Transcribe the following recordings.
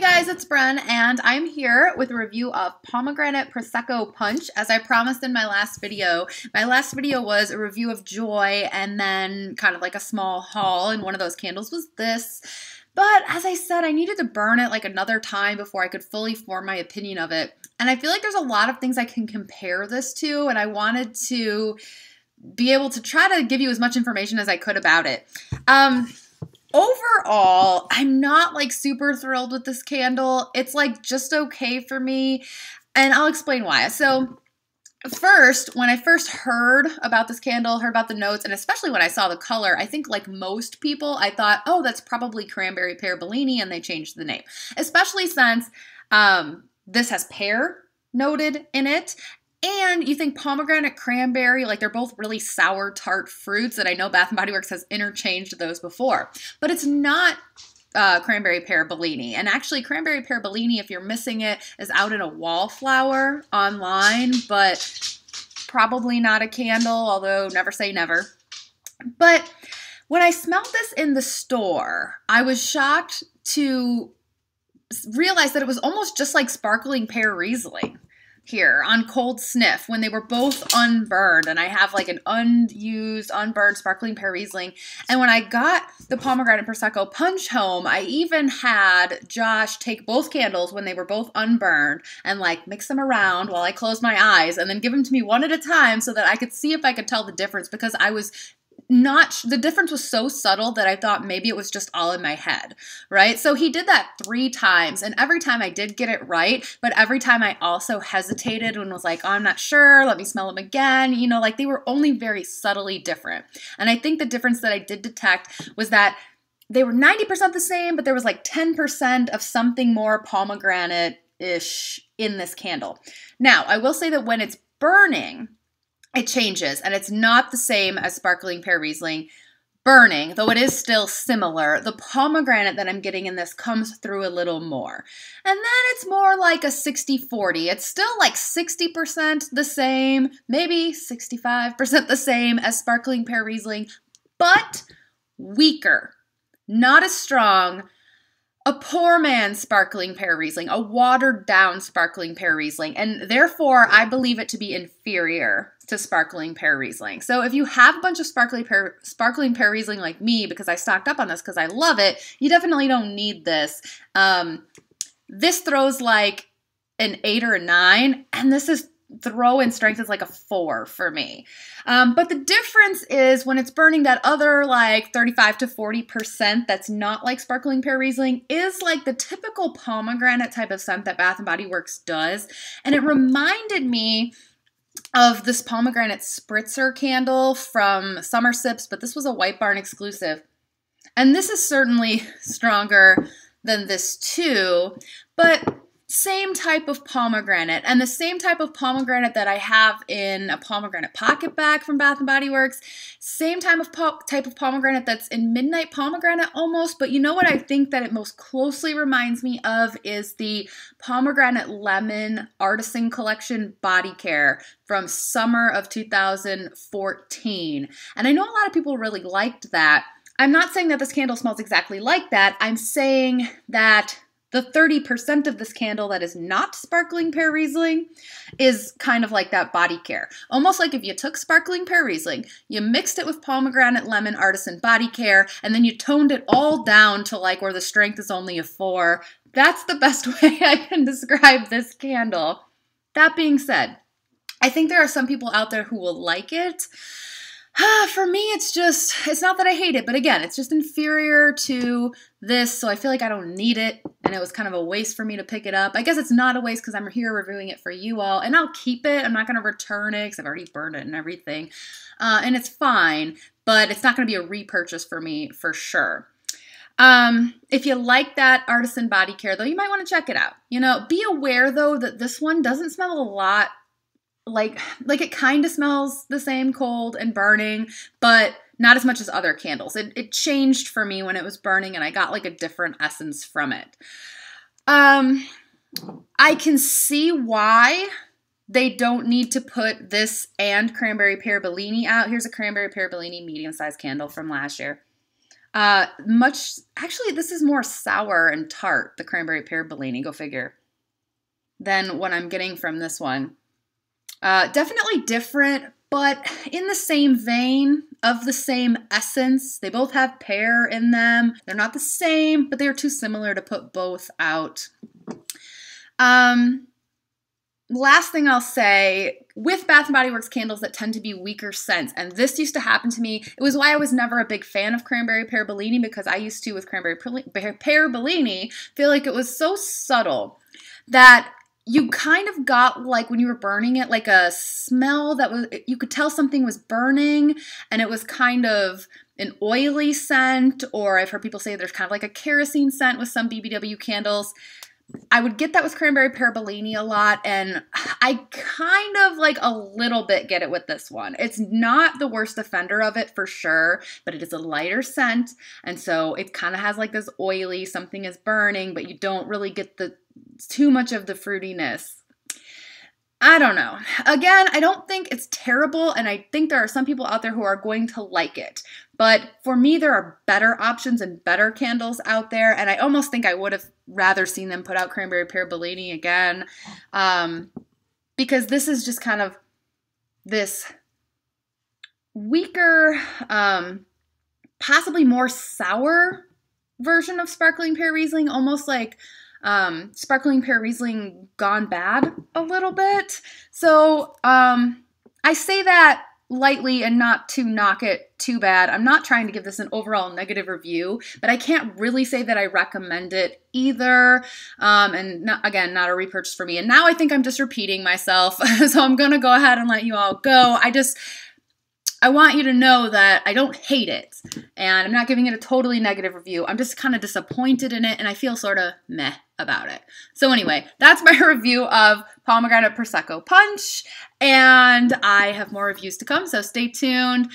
Hey guys, it's Bren, and I'm here with a review of Pomegranate Prosecco Punch. As I promised in my last video was a review of Joy, and then kind of like a small haul, and one of those candles was this. But as I said, I needed to burn it like another time before I could fully form my opinion of it. And I feel like there's a lot of things I can compare this to, and I wanted to be able to try to give you as much information as I could about it. Overall, I'm not like super thrilled with this candle. It's like just okay for me, and I'll explain why. So first, when I first heard about this candle, heard about the notes, and especially when I saw the color, I think like most people, I thought, oh, that's probably Cranberry Pear Bellini, and they changed the name, especially since this has pear noted in it. And you think pomegranate, cranberry, like they're both really sour, tart fruits that I know Bath and Body Works has interchanged those before. But it's not Cranberry Pear Bellini. And actually, Cranberry Pear Bellini, if you're missing it, is out in a wallflower online, but probably not a candle, although never say never. But when I smelled this in the store, I was shocked to realize that it was almost just like Sparkling Pear Riesling. Here on cold sniff when they were both unburned, and I have like an unused, unburned Sparkling Pear Riesling. And when I got the Pomegranate Prosecco Punch home, I even had Josh take both candles when they were both unburned and like mix them around while I closed my eyes and then give them to me one at a time so that I could see if I could tell the difference, because I was not, the difference was so subtle that I thought maybe it was just all in my head, right? So he did that 3 times, and every time I did get it right, but every time I also hesitated and was like, oh, I'm not sure, let me smell them again. You know, like they were only very subtly different. And I think the difference that I did detect was that they were 90% the same, but there was like 10% of something more pomegranate-ish in this candle. Now, I will say that when it's burning, it changes, and it's not the same as Sparkling Pear Riesling burning, though it is still similar. The pomegranate that I'm getting in this comes through a little more. And then it's more like a 60-40. It's still like 60% the same, maybe 65% the same as Sparkling Pear Riesling, but weaker, not as strong. A poor man's Sparkling Pear Riesling, a watered down Sparkling Pear Riesling, and therefore I believe it to be inferior to Sparkling Pear Riesling. So if you have a bunch of Sparkling Pear Riesling like me, because I stocked up on this because I love it, you definitely don't need this. This throws like an 8 or a 9, and this is throw in strength is like a 4 for me. But the difference is when it's burning, that other like 35 to 40% that's not like Sparkling Pear Riesling is like the typical pomegranate type of scent that Bath and Body Works does. And it reminded me of this pomegranate spritzer candle from Summer Sips, but this was a White Barn exclusive. And this is certainly stronger than this too, but same type of pomegranate, and the same type of pomegranate that I have in a pomegranate pocket bag from Bath and Body Works, same type of pomegranate that's in Midnight Pomegranate almost. But you know what I think that it most closely reminds me of is the Pomegranate Lemon Artisan Collection Body Care from summer of 2014. And I know a lot of people really liked that. I'm not saying that this candle smells exactly like that. I'm saying that the 30% of this candle that is not Sparkling Pear Riesling is kind of like that body care. Almost like if you took Sparkling Pear Riesling, you mixed it with Pomegranate Lemon Artisan Body Care, and then you toned it all down to like where the strength is only a 4. That's the best way I can describe this candle. That being said, I think there are some people out there who will like it. For me, it's just, it's not that I hate it, but again, it's just inferior to this, so I feel like I don't need it, and it was kind of a waste for me to pick it up. I guess it's not a waste because I'm here reviewing it for you all, and I'll keep it. I'm not going to return it because I've already burned it and everything, and it's fine, but it's not going to be a repurchase for me for sure. If you like that artisan body care, though, you might want to check it out. You know, be aware, though, that this one doesn't smell a lot. Like it kind of smells the same, cold and burning, but not as much as other candles. It changed for me when it was burning, and I got like a different essence from it. I can see why they don't need to put this and Cranberry Pear Bellini out. Here's a Cranberry Pear Bellini medium-sized candle from last year. Actually, this is more sour and tart, the Cranberry Pear Bellini, go figure, than what I'm getting from this one. Definitely different, but in the same vein, of the same essence. They both have pear in them. They're not the same, but they are too similar to put both out. Last thing I'll say, with Bath and Body Works candles that tend to be weaker scents, and this used to happen to me. It was why I was never a big fan of Cranberry Pear Bellini, because I used to, with Cranberry Pear Bellini, feel like it was so subtle that you kind of got, like, when you were burning it, like a smell that was, you could tell something was burning, and it was kind of an oily scent, or I've heard people say there's kind of like a kerosene scent with some BBW candles. I would get that with Cranberry Pear Bellini a lot, and I kind of like a little bit get it with this one. It's not the worst offender of it for sure, but it is a lighter scent, and so it kind of has like this oily, something is burning, but you don't really get the too much of the fruitiness. I don't know. Again, I don't think it's terrible, and I think there are some people out there who are going to like it. But for me, there are better options and better candles out there, and I almost think I would have rather seen them put out Cranberry Pear Bellini again, because this is just kind of this weaker, possibly more sour version of Sparkling Pear Riesling, almost like Sparkling Pear Riesling gone bad a little bit. So I say that lightly and not to knock it too bad. I'm not trying to give this an overall negative review, but I can't really say that I recommend it either. And not, again, not a repurchase for me. And now I think I'm just repeating myself. So I'm going to go ahead and let you all go. I want you to know that I don't hate it, and I'm not giving it a totally negative review. I'm just kind of disappointed in it, and I feel sort of meh about it. So anyway, that's my review of Pomegranate Prosecco Punch, and I have more reviews to come, so stay tuned.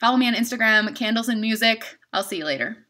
Follow me on Instagram, Candles and Music. I'll see you later.